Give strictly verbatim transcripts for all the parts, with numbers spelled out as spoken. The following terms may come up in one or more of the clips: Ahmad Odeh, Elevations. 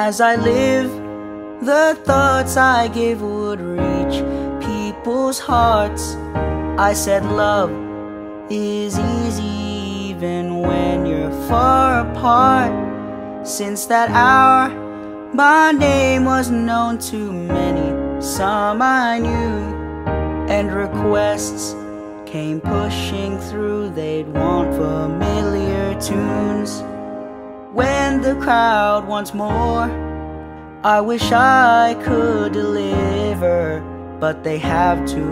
As I live, the thoughts I gave would reach people's hearts. I said love is easy even when you're far apart. Since that hour, my name was known to many, some I knew, and requests came pushing through. They'd want familiar tunes. When the crowd wants more, I wish I could deliver, but they have to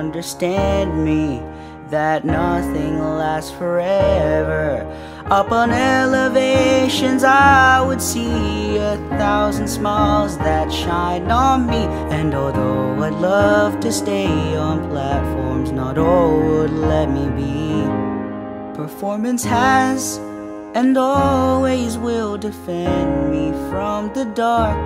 understand me, that nothing lasts forever. Up on elevations I would see a thousand smiles that shined on me. And although I'd love to stay on platforms, not all would let me be. Performance has and always will defend me from the dark.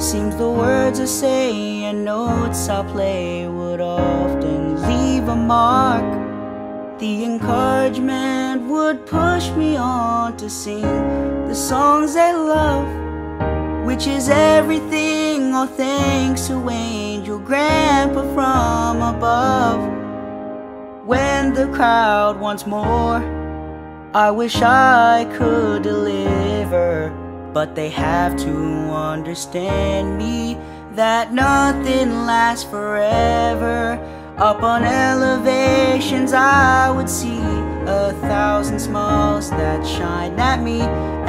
Seems the words I say and notes I play would often leave a mark. The encouragement would push me on to sing the songs I love, which is everything, all thanks to Angel Grandpa from above. When the crowd wants more, I wish I could deliver, but they have to understand me, that nothing lasts forever. Up on elevations I would see a thousand smiles that shine at me.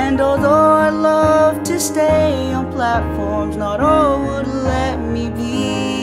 And although I'd love to stay on platforms, not all would let me be.